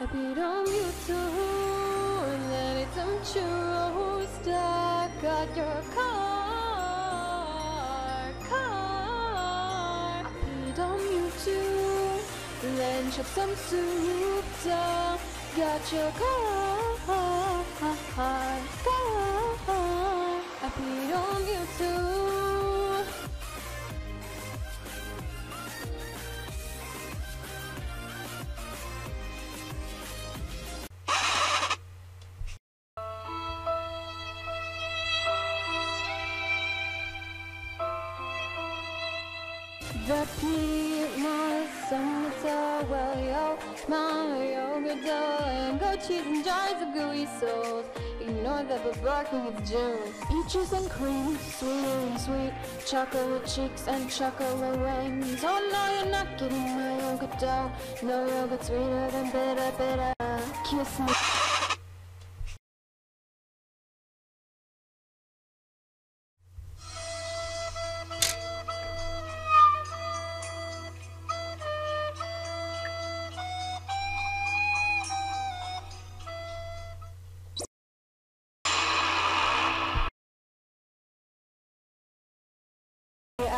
I beat on you too, and then it's untrue. I got your car. I beat on you too, and then shop some soup. I got your car. I beat on you too. The peanut summer well yo, my yoga dough and goat cheese and jars of gooey souls. Ignore that but barking with Jones. Peaches and cream, sweet and sweet, chocolate cheeks and chocolate rings. Oh no, you're not getting my yoga dough. No yogurt's sweeter than bitter, bitter. Kiss me.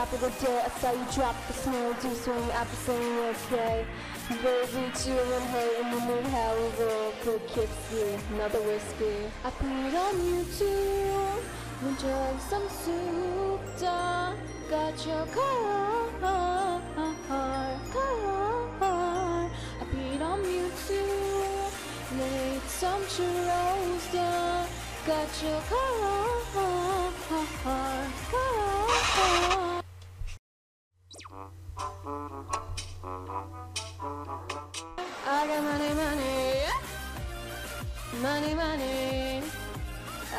After the day I saw you drop the snow, do swing after saying okay. Baby, chewing her in the moon, how we roll, could kiss you, another whiskey. I put on you too, enjoy some soup, done. Got your car. I put on you too, made some churros, done. Got your car. I got money, money, money, money. I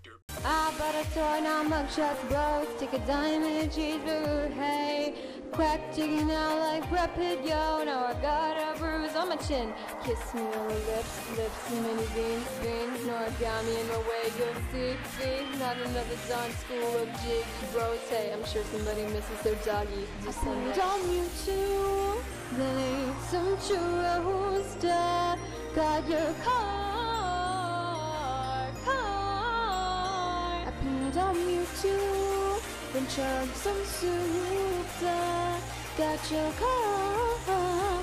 I bought a toy, now mugshots bro. Stick a dime in a cheeseburger, hey. Quack chicken out like rapid, yo. Now I got a bruise on my chin. Kiss me on the lips, lips, mini beans, beans. Noragami in my way, good see, see. Not another darn school of jiggy bros, hey. I'm sure somebody misses their doggy. Just send don't you too. Then ain't some churros, dad. Got your car. On you too, then chug some soup. Got your car.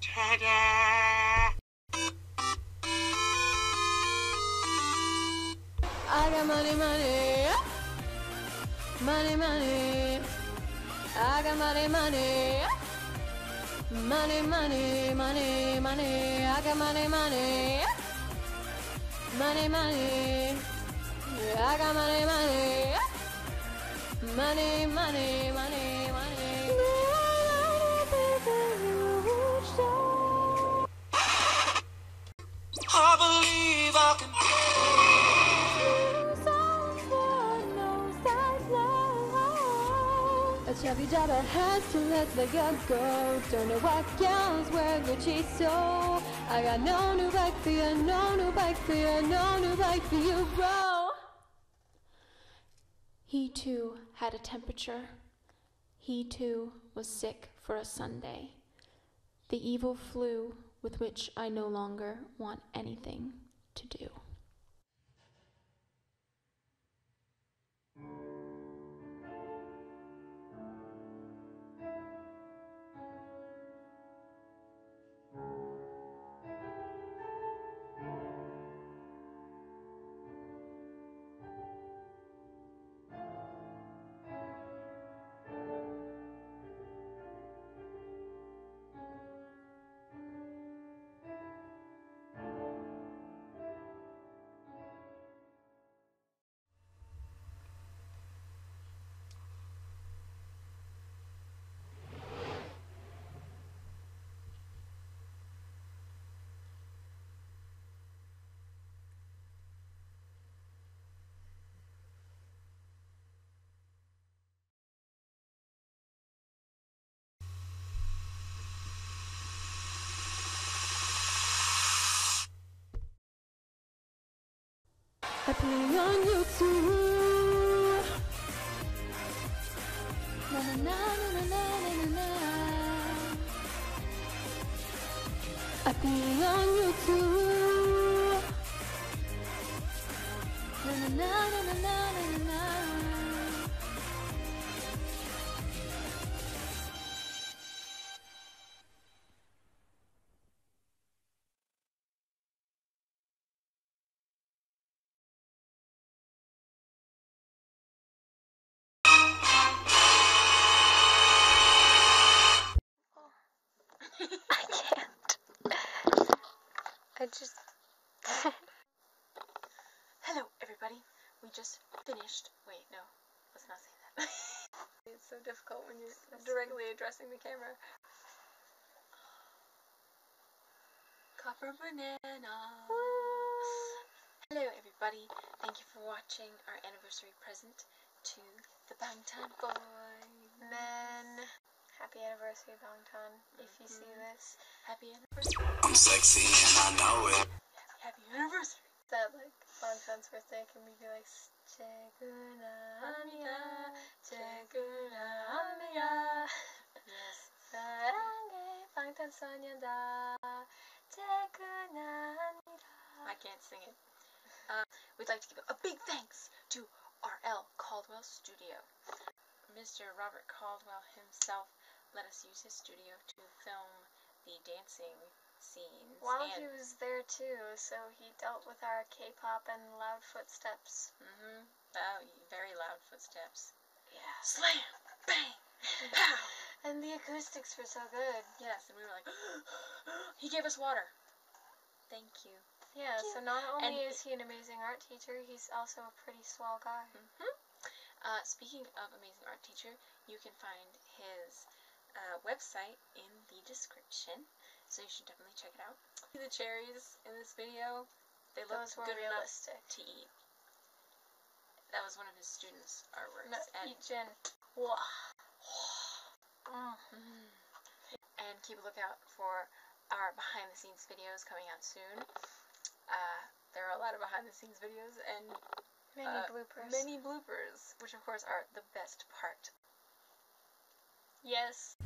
Ta-da! I got money, money, money, money. I got money, money. Money, money, money, money. I got money, money, money, money. I got money, money, money, money, money, money. I believe I can. A chubby jabber has to let the gut go. Don't know what gowns wear Gucci so. I got no new bike for you, no new bike for you, no new bike for you, bro. He too had a temperature. He too was sick. for a Sunday, the evil flu with which I no longer want anything to do. I play on you too. Na na na na na na na. I play on you too. Na na na na na na na. Hello, everybody. We just finished. Wait, no, let's not say that. It's so difficult when you're directly addressing the camera. Copper banana. Hello, everybody. Thank you for watching our anniversary present to the Bangtan boy men. Happy anniversary, Bangtan. If you see this, happy anniversary. I'm sexy and I know it. Happy anniversary. That like Bangtan's birthday can be like Cheguna Amiga. Yes. Bangtan Sonyeonda Cheguna Amiga. I can't sing it. We'd like to give a big thanks to RL Caldwell Studio. Mr. Robert Caldwell himself let us use his studio to film the dancing scenes. While he was there too, so he dealt with our K-pop and loud footsteps. Oh, very loud footsteps. Yeah. Slam! Bang! Pow! And the acoustics were so good. Yes, and we were like, he gave us water. Thank you. Yeah, so not only is he an amazing art teacher, he's also a pretty swell guy. Speaking of amazing art teacher, you can find his website in the description. So you should definitely check it out. See the cherries in this video? They look good realistic. Enough to eat. That was one of his students' artworks. And keep a lookout for our behind-the-scenes videos coming out soon. There are a lot of behind-the-scenes videos and many bloopers, which of course are the best part. Yes.